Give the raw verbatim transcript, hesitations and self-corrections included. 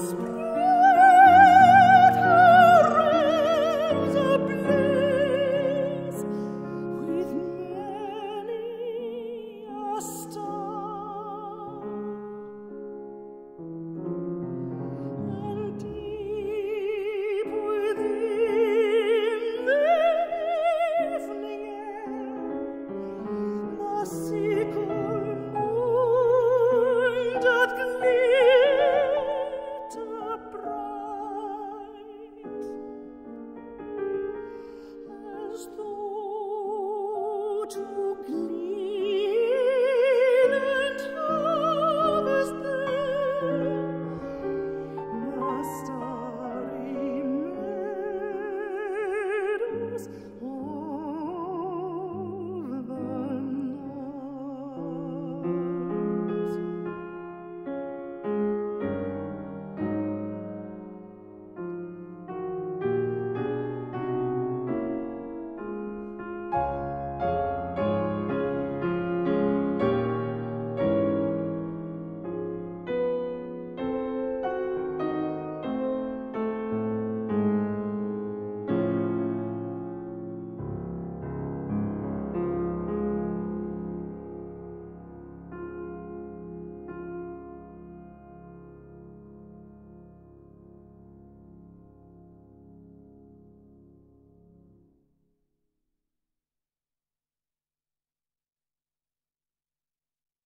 whisper.